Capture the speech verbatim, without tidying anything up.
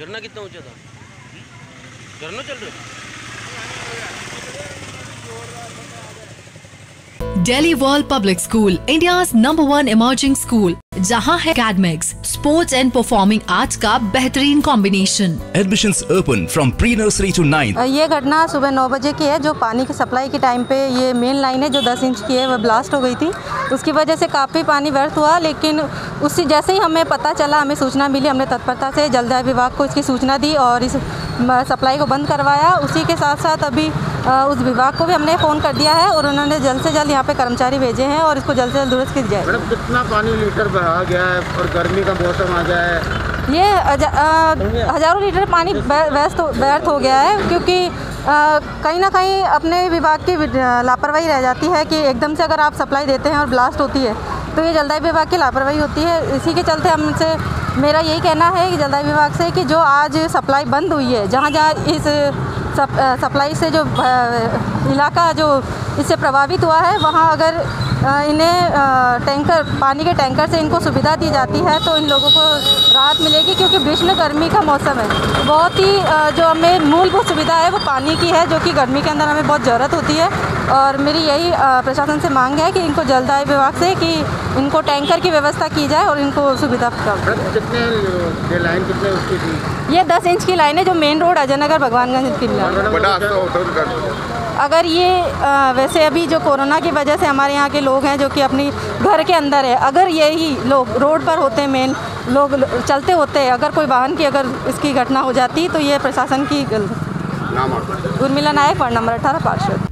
झरना कितना ऊंचा था? झरना चल रहा। Delhi world public school, India's number one emerging school, जहां है academics, sports and performing arts का बेहतरीन combination. Admissions open from pre nursery to ninth. ये घटना सुबह नौ बजे की है, जो पानी की सप्लाई के टाइम पे ये मेन लाइन है जो दस इंच की है वह ब्लास्ट हो गई थी। उसकी वजह से काफ़ी पानी व्यर्थ हुआ, लेकिन उससे जैसे ही हमें पता चला, हमें सूचना मिली, हमने तत्परता से जल जल विभाग को इसकी सूचना दी और इस सप्लाई को बंद करवाया। उसी के साथ साथ अभी उस विभाग को भी हमने फ़ोन कर दिया है और उन्होंने जल्द से जल्द यहाँ पे कर्मचारी भेजे हैं और इसको जल्द से जल्द दुरुस्त किया जाए। मैडम, कितना पानी लीटर बहा गया है और गर्मी का मौसम आ गया है, ये हज़ारों लीटर पानी व्यर्थ व्यर्थ हो गया है, क्योंकि कहीं ना कहीं अपने विभाग की लापरवाही रह जाती है कि एकदम से अगर आप सप्लाई देते हैं और ब्लास्ट होती है तो ये जलदाय विभाग की लापरवाही होती है। इसी के चलते हमसे मेरा यही कहना है कि जलदाय विभाग से कि जो आज सप्लाई बंद हुई है, जहाँ जहाँ इस सप, सप्लाई से जो इलाका जो इससे प्रभावित हुआ है, वहाँ अगर इन्हें टैंकर, पानी के टैंकर से इनको सुविधा दी जाती है तो इन लोगों को राहत मिलेगी, क्योंकि भीषण गर्मी का मौसम है। बहुत ही जो हमें मूलभूत सुविधा है वो पानी की है, जो कि गर्मी के अंदर हमें बहुत ज़रूरत होती है। और मेरी यही प्रशासन से मांग है कि इनको जलदाय विभाग से कि इनको टैंकर की व्यवस्था की जाए और इनको सुविधा प्राप्त। कितने लाइन कितने उसकी थी? ये दस इंच की लाइन है जो मेन रोड अजय नगर भगवानगंज की है। अगर ये आ, वैसे अभी जो कोरोना की वजह से हमारे यहाँ के लोग हैं जो कि अपनी घर के अंदर है, अगर यही लोग रोड पर होते, मेन लोग चलते होते, अगर कोई वाहन की अगर इसकी घटना हो जाती तो ये प्रशासन की गलती। उर्मिला नायक, वार्ड नंबर अठारह पार्षद।